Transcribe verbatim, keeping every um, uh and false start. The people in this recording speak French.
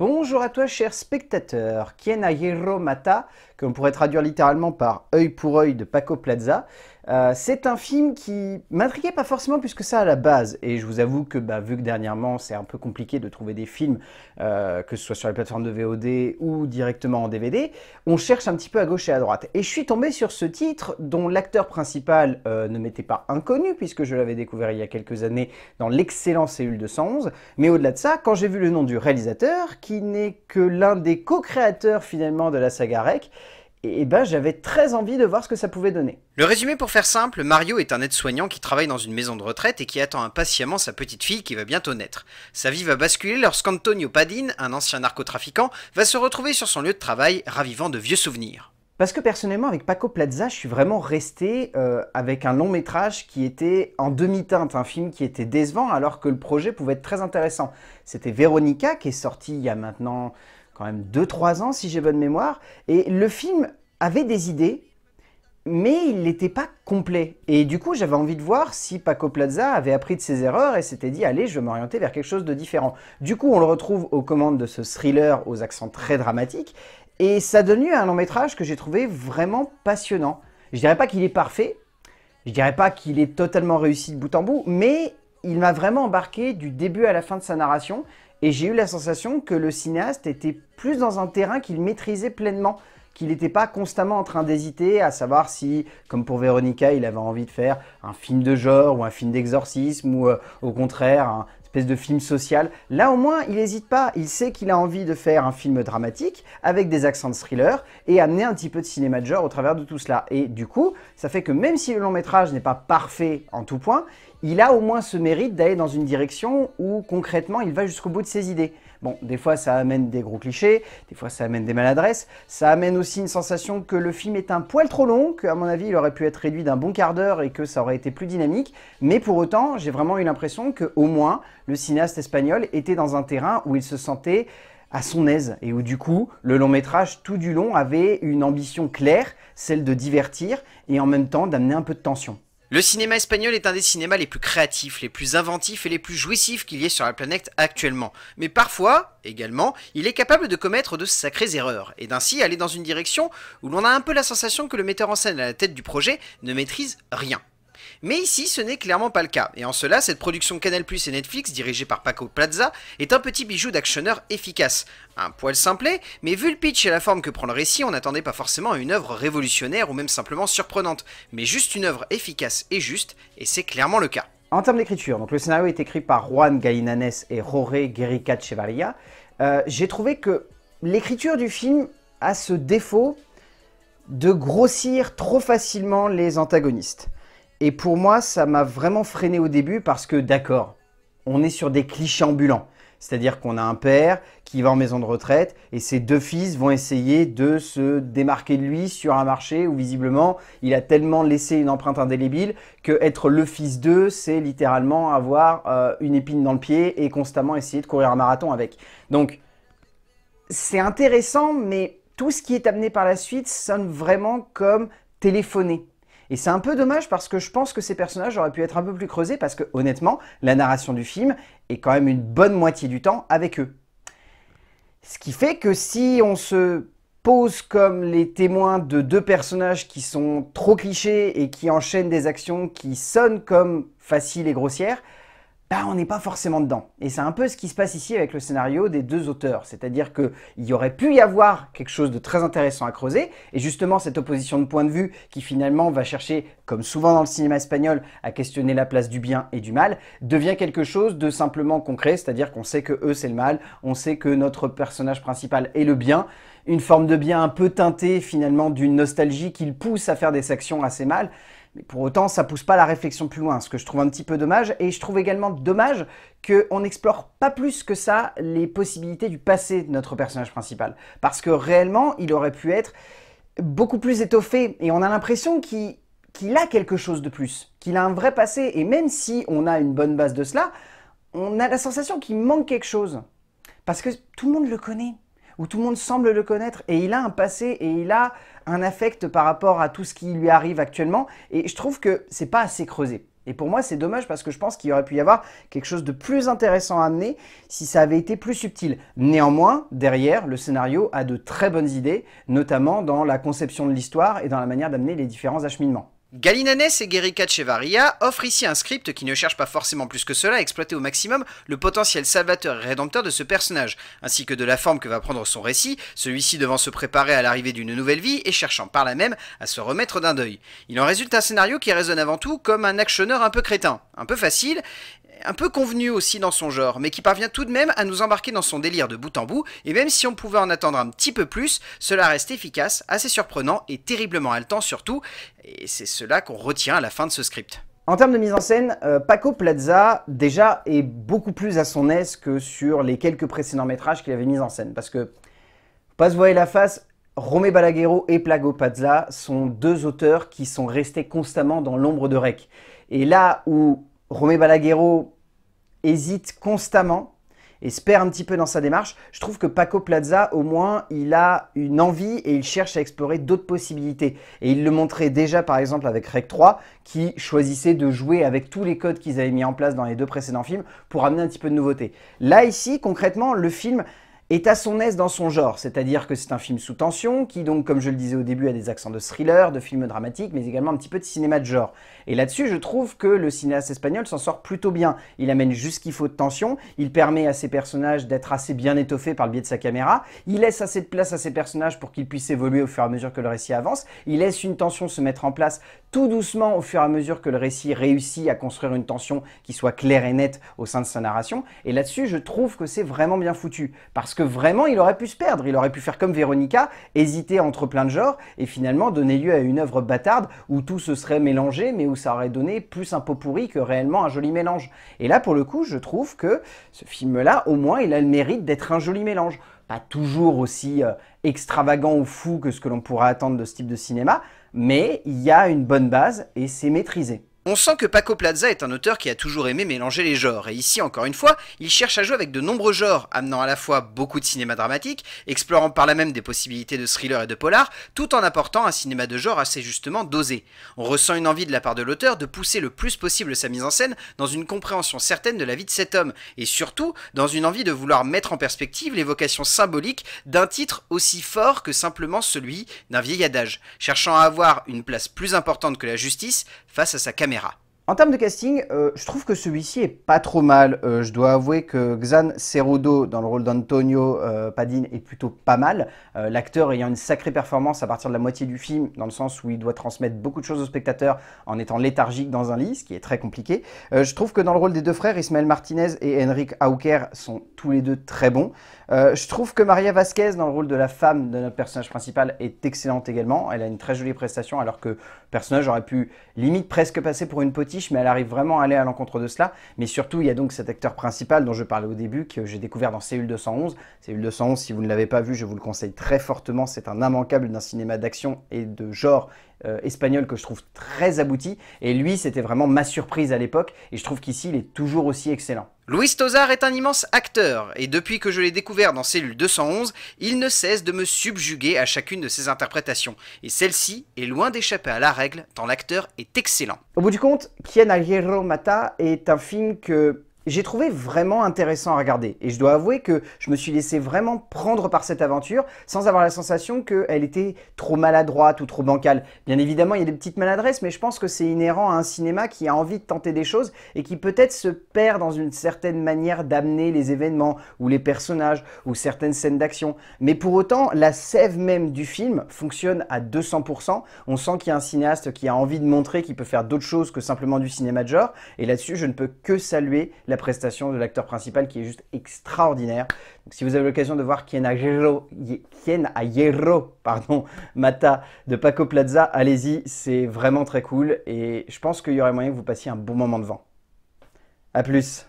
Bonjour à toi chers spectateurs, Quien a Hierro Mata, que l'on pourrait traduire littéralement par œil pour œil de Paco Plaza. Euh, c'est un film qui m'intriguait pas forcément plus que ça à la base, et je vous avoue que bah, vu que dernièrement c'est un peu compliqué de trouver des films, euh, que ce soit sur les plateformes de V O D ou directement en D V D, on cherche un petit peu à gauche et à droite. Et je suis tombé sur ce titre dont l'acteur principal euh, ne m'était pas inconnu, puisque je l'avais découvert il y a quelques années dans l'excellent Cellule deux cent onze, mais au-delà de ça, quand j'ai vu le nom du réalisateur, qui n'est que l'un des co-créateurs finalement de la saga R E C, et eh ben j'avais très envie de voir ce que ça pouvait donner. Le résumé pour faire simple, Mario est un aide-soignant qui travaille dans une maison de retraite et qui attend impatiemment sa petite fille qui va bientôt naître. Sa vie va basculer lorsqu'Antonio Padin, un ancien narcotrafiquant, va se retrouver sur son lieu de travail, ravivant de vieux souvenirs. Parce que personnellement, avec Paco Plaza, je suis vraiment resté euh, avec un long métrage qui était en demi-teinte, un film qui était décevant alors que le projet pouvait être très intéressant. C'était Véronica qui est sorti il y a maintenant quand même deux trois ans si j'ai bonne mémoire, et le film avait des idées, mais il n'était pas complet. Et du coup, j'avais envie de voir si Paco Plaza avait appris de ses erreurs et s'était dit « Allez, je vais m'orienter vers quelque chose de différent ». Du coup, on le retrouve aux commandes de ce thriller aux accents très dramatiques, et ça donne lieu à un long-métrage que j'ai trouvé vraiment passionnant. Je dirais pas qu'il est parfait, je dirais pas qu'il est totalement réussi de bout en bout, mais il m'a vraiment embarqué du début à la fin de sa narration, et j'ai eu la sensation que le cinéaste était plus dans un terrain qu'il maîtrisait pleinement, qu'il n'était pas constamment en train d'hésiter à savoir si, comme pour Véronica, il avait envie de faire un film de genre ou un film d'exorcisme ou euh, au contraire un espèce de film social. Là au moins, il n'hésite pas, il sait qu'il a envie de faire un film dramatique avec des accents de thriller et amener un petit peu de cinéma de genre au travers de tout cela. Et du coup, ça fait que même si le long métrage n'est pas parfait en tout point, il a au moins ce mérite d'aller dans une direction où concrètement il va jusqu'au bout de ses idées. Bon, des fois ça amène des gros clichés, des fois ça amène des maladresses, ça amène aussi une sensation que le film est un poil trop long, qu'à mon avis il aurait pu être réduit d'un bon quart d'heure et que ça aurait été plus dynamique, mais pour autant j'ai vraiment eu l'impression qu'au moins le cinéaste espagnol était dans un terrain où il se sentait à son aise et où du coup le long métrage tout du long avait une ambition claire, celle de divertir et en même temps d'amener un peu de tension. Le cinéma espagnol est un des cinémas les plus créatifs, les plus inventifs et les plus jouissifs qu'il y ait sur la planète actuellement. Mais parfois, également, il est capable de commettre de sacrées erreurs, et d'ainsi aller dans une direction où l'on a un peu la sensation que le metteur en scène à la tête du projet ne maîtrise rien. Mais ici, ce n'est clairement pas le cas, et en cela, cette production Canal plus et Netflix, dirigée par Paco Plaza, est un petit bijou d'actionneur efficace. Un poil simplé, mais vu le pitch et la forme que prend le récit, on n'attendait pas forcément à une œuvre révolutionnaire ou même simplement surprenante, mais juste une œuvre efficace et juste, et c'est clairement le cas. En termes d'écriture, donc le scénario est écrit par Juan Galiñanes et Jorge Guerricaechevarría. Euh, j'ai trouvé que l'écriture du film a ce défaut de grossir trop facilement les antagonistes. Et pour moi, ça m'a vraiment freiné au début parce que, d'accord, on est sur des clichés ambulants. C'est-à-dire qu'on a un père qui va en maison de retraite et ses deux fils vont essayer de se démarquer de lui sur un marché où visiblement, il a tellement laissé une empreinte indélébile qu'être le fils d'eux, c'est littéralement avoir euh, une épine dans le pied et constamment essayer de courir un marathon avec. Donc, c'est intéressant, mais tout ce qui est amené par la suite sonne vraiment comme téléphoné. Et c'est un peu dommage parce que je pense que ces personnages auraient pu être un peu plus creusés parce que, honnêtement, la narration du film est quand même une bonne moitié du temps avec eux. Ce qui fait que si on se pose comme les témoins de deux personnages qui sont trop clichés et qui enchaînent des actions qui sonnent comme faciles et grossières, bah on n'est pas forcément dedans. Et c'est un peu ce qui se passe ici avec le scénario des deux auteurs. C'est-à-dire qu'il y aurait pu y avoir quelque chose de très intéressant à creuser, et justement cette opposition de point de vue qui finalement va chercher, comme souvent dans le cinéma espagnol, à questionner la place du bien et du mal, devient quelque chose de simplement concret, c'est-à-dire qu'on sait que eux c'est le mal, on sait que notre personnage principal est le bien, une forme de bien un peu teintée finalement d'une nostalgie qui le pousse à faire des actions assez mal. Mais pour autant, ça pousse pas la réflexion plus loin, ce que je trouve un petit peu dommage. Et je trouve également dommage qu'on n'explore pas plus que ça les possibilités du passé de notre personnage principal. Parce que réellement, il aurait pu être beaucoup plus étoffé. Et on a l'impression qu'il qu'il a quelque chose de plus, qu'il a un vrai passé. Et même si on a une bonne base de cela, on a la sensation qu'il manque quelque chose. Parce que tout le monde le connaît, où tout le monde semble le connaître, et il a un passé, et il a un affect par rapport à tout ce qui lui arrive actuellement, et je trouve que c'est pas assez creusé. Et pour moi, c'est dommage parce que je pense qu'il aurait pu y avoir quelque chose de plus intéressant à amener si ça avait été plus subtil. Néanmoins, derrière, le scénario a de très bonnes idées, notamment dans la conception de l'histoire et dans la manière d'amener les différents acheminements. Galiñanes et Guerricaechevarría offrent ici un script qui ne cherche pas forcément plus que cela à exploiter au maximum le potentiel salvateur et rédempteur de ce personnage, ainsi que de la forme que va prendre son récit, celui-ci devant se préparer à l'arrivée d'une nouvelle vie et cherchant par là même à se remettre d'un deuil. Il en résulte un scénario qui résonne avant tout comme un actionneur un peu crétin, un peu facile, un peu convenu aussi dans son genre, mais qui parvient tout de même à nous embarquer dans son délire de bout en bout, et même si on pouvait en attendre un petit peu plus, cela reste efficace, assez surprenant et terriblement haletant surtout, et c'est cela qu'on retient à la fin de ce script. En termes de mise en scène, euh, Paco Plaza, déjà, est beaucoup plus à son aise que sur les quelques précédents métrages qu'il avait mis en scène, parce que, pas se voiler la face, Romé Balaguerro et Paco Plaza sont deux auteurs qui sont restés constamment dans l'ombre de R E C, et là où Romé Balaguerro hésite constamment et se perd un petit peu dans sa démarche. Je trouve que Paco Plaza, au moins, il a une envie et il cherche à explorer d'autres possibilités. Et il le montrait déjà, par exemple, avec REC trois, qui choisissait de jouer avec tous les codes qu'ils avaient mis en place dans les deux précédents films pour amener un petit peu de nouveauté. Là, ici, concrètement, le film est à son aise dans son genre, c'est-à-dire que c'est un film sous tension qui, donc, comme je le disais au début, a des accents de thriller, de films dramatiques, mais également un petit peu de cinéma de genre. Et là-dessus, je trouve que le cinéaste espagnol s'en sort plutôt bien. Il amène juste ce qu'il faut de tension, il permet à ses personnages d'être assez bien étoffés par le biais de sa caméra, il laisse assez de place à ses personnages pour qu'ils puissent évoluer au fur et à mesure que le récit avance, il laisse une tension se mettre en place tout doucement au fur et à mesure que le récit réussit à construire une tension qui soit claire et nette au sein de sa narration. Et là-dessus, je trouve que c'est vraiment bien foutu, parce que que vraiment il aurait pu se perdre, il aurait pu faire comme Véronica, hésiter entre plein de genres et finalement donner lieu à une œuvre bâtarde où tout se serait mélangé mais où ça aurait donné plus un pot pourri que réellement un joli mélange. Et là pour le coup je trouve que ce film-là au moins il a le mérite d'être un joli mélange. Pas toujours aussi euh, extravagant ou fou que ce que l'on pourrait attendre de ce type de cinéma, mais il y a une bonne base et c'est maîtrisé. On sent que Paco Plaza est un auteur qui a toujours aimé mélanger les genres, et ici, encore une fois, il cherche à jouer avec de nombreux genres, amenant à la fois beaucoup de cinéma dramatique, explorant par là même des possibilités de thriller et de polar, tout en apportant un cinéma de genre assez justement dosé. On ressent une envie de la part de l'auteur de pousser le plus possible sa mise en scène dans une compréhension certaine de la vie de cet homme, et surtout dans une envie de vouloir mettre en perspective l'évocation symbolique d'un titre aussi fort que simplement celui d'un vieil adage, cherchant à avoir une place plus importante que la justice face à sa caméra. En termes de casting, euh, je trouve que celui-ci est pas trop mal. Euh, je dois avouer que Xan Cerudo, dans le rôle d'Antonio euh, Padin, est plutôt pas mal. Euh, L'acteur ayant une sacrée performance à partir de la moitié du film, dans le sens où il doit transmettre beaucoup de choses aux spectateurs en étant léthargique dans un lit, ce qui est très compliqué. Euh, je trouve que dans le rôle des deux frères, Ismael Martínez et Enric Auquer sont tous les deux très bons. Euh, je trouve que María Vázquez, dans le rôle de la femme de notre personnage principal, est excellente également. Elle a une très jolie prestation, alors que le personnage aurait pu limite presque passer pour une petite, mais elle arrive vraiment à aller à l'encontre de cela. Mais surtout, il y a donc cet acteur principal dont je parlais au début, que j'ai découvert dans Cellule deux cent onze. Cellule deux cent onze, si vous ne l'avez pas vu, je vous le conseille très fortement. C'est un immanquable d'un cinéma d'action et de genre euh, espagnol que je trouve très abouti. Et lui, c'était vraiment ma surprise à l'époque. Et je trouve qu'ici, il est toujours aussi excellent. Luis Tosar est un immense acteur, et depuis que je l'ai découvert dans Cellule deux cent onze, il ne cesse de me subjuguer à chacune de ses interprétations, et celle-ci est loin d'échapper à la règle, tant l'acteur est excellent. Au bout du compte, Quien a Hierro Mata est un film que j'ai trouvé vraiment intéressant à regarder, et je dois avouer que je me suis laissé vraiment prendre par cette aventure, sans avoir la sensation qu'elle était trop maladroite ou trop bancale. Bien évidemment, il y a des petites maladresses, mais je pense que c'est inhérent à un cinéma qui a envie de tenter des choses, et qui peut-être se perd dans une certaine manière d'amener les événements, ou les personnages, ou certaines scènes d'action. Mais pour autant, la sève même du film fonctionne à deux cents pour cent, on sent qu'il y a un cinéaste qui a envie de montrer qu'il peut faire d'autres choses que simplement du cinéma de genre, et là-dessus, je ne peux que saluer la prestation de l'acteur principal qui est juste extraordinaire. Donc, si vous avez l'occasion de voir Quien a Hierro, Quien a Hierro, pardon, Mata de Paco Plaza, allez-y, c'est vraiment très cool et je pense qu'il y aurait moyen que vous passiez un bon moment devant. A plus.